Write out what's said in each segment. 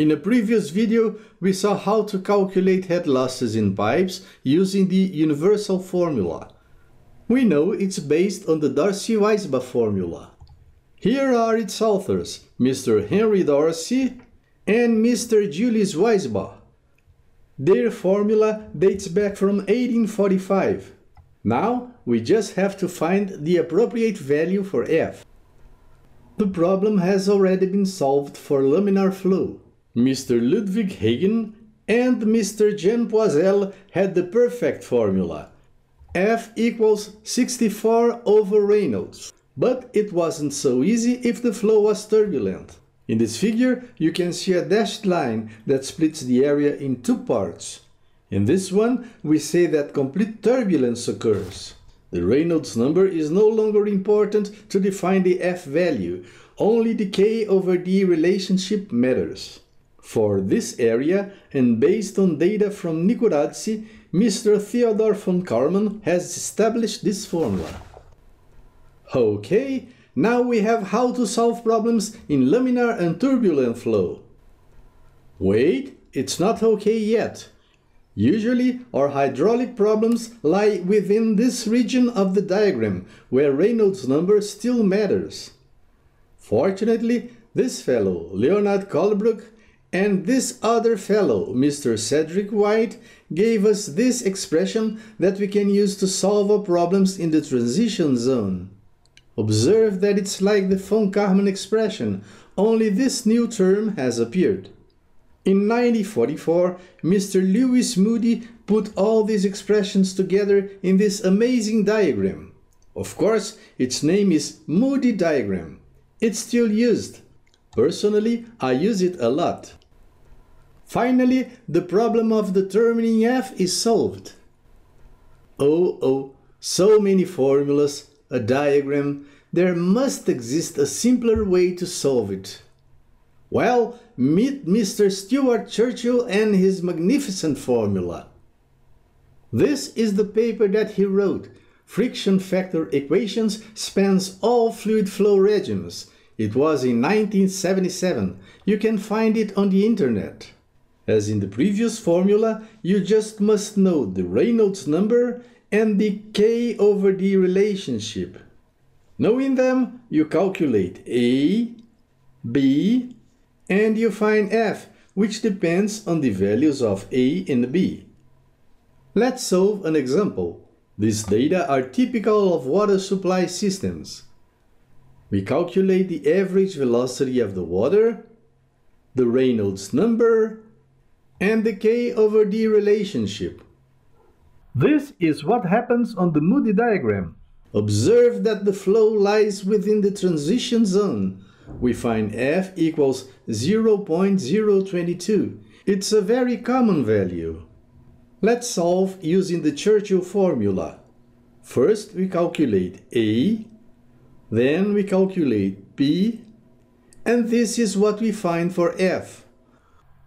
In a previous video, we saw how to calculate head losses in pipes using the universal formula. We know it's based on the Darcy-Weisbach formula. Here are its authors, Mr. Henry Darcy and Mr. Julius Weisbach. Their formula dates back from 1845. Now, we just have to find the appropriate value for F. The problem has already been solved for laminar flow. Mr. Ludwig Hagen and Mr. Jean Poiseuille had the perfect formula. F equals 64 over Reynolds. But it wasn't so easy if the flow was turbulent. In this figure, you can see a dashed line that splits the area in two parts. In this one, we say that complete turbulence occurs. The Reynolds number is no longer important to define the F value. Only the K over D relationship matters. For this area, and based on data from Nikuradse, Mr. Theodor von Karman has established this formula. Okay, now we have how to solve problems in laminar and turbulent flow. Wait, it's not okay yet. Usually, our hydraulic problems lie within this region of the diagram, where Reynolds number still matters. Fortunately, this fellow, Leonard Colebrook, and this other fellow, Mr. Cedric White, gave us this expression that we can use to solve our problems in the transition zone. Observe that it's like the von Karman expression, only this new term has appeared. In 1944, Mr. Lewis Moody put all these expressions together in this amazing diagram. Of course, its name is Moody diagram. It's still used. Personally, I use it a lot. Finally, the problem of determining F is solved. Oh, so many formulas, a diagram. There must exist a simpler way to solve it. Well, meet Mr. Stuart Churchill and his magnificent formula. This is the paper that he wrote. Friction factor equations spans all fluid flow regimes. It was in 1977. You can find it on the internet. As in the previous formula, you just must know the Reynolds number and the K over D relationship. Knowing them, you calculate A, B, and you find F, which depends on the values of A and B. Let's solve an example. These data are typical of water supply systems. We calculate the average velocity of the water, the Reynolds number, and the K over D relationship. This is what happens on the Moody diagram. Observe that the flow lies within the transition zone. We find F equals 0.022. It's a very common value. Let's solve using the Churchill formula. First we calculate A, then we calculate B, and this is what we find for F.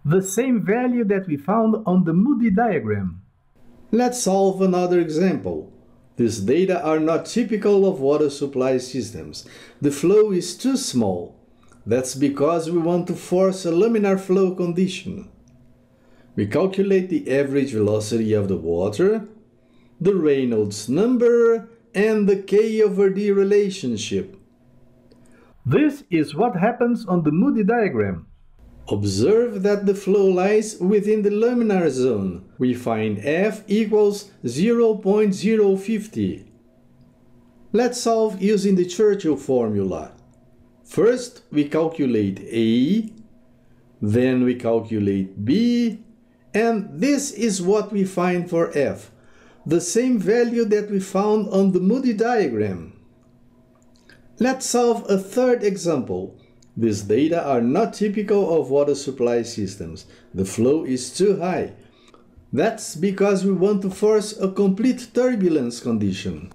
The same value that we found on the Moody diagram. Let's solve another example. These data are not typical of water supply systems. The flow is too small. That's because we want to force a laminar flow condition. We calculate the average velocity of the water, the Reynolds number, and the K over D relationship. This is what happens on the Moody diagram. Observe that the flow lies within the laminar zone. We find F equals 0.050. Let's solve using the Churchill formula. First we calculate A, then we calculate B, and this is what we find for F, the same value that we found on the Moody diagram. Let's solve a third example. These data are not typical of water supply systems. The flow is too high. That's because we want to force a complete turbulence condition.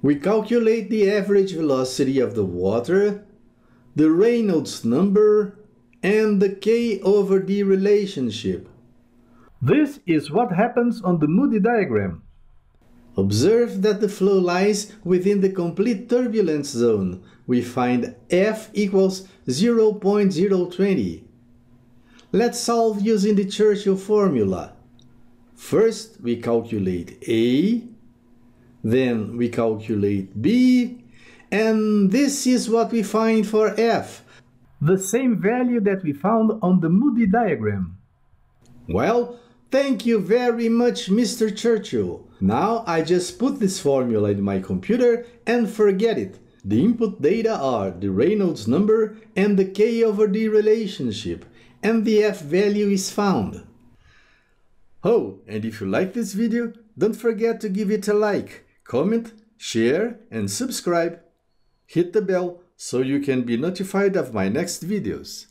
We calculate the average velocity of the water, the Reynolds number, and the K over D relationship. This is what happens on the Moody diagram. Observe that the flow lies within the complete turbulence zone. We find F equals 0.020. Let's solve using the Churchill formula. First, we calculate A, then we calculate B, and this is what we find for F, the same value that we found on the Moody diagram. Well, thank you very much, Mr. Churchill. Now I just put this formula in my computer and forget it. The input data are the Reynolds number and the K/D relationship, and the F value is found. Oh, and if you like this video, don't forget to give it a like, comment, share and subscribe. Hit the bell so you can be notified of my next videos.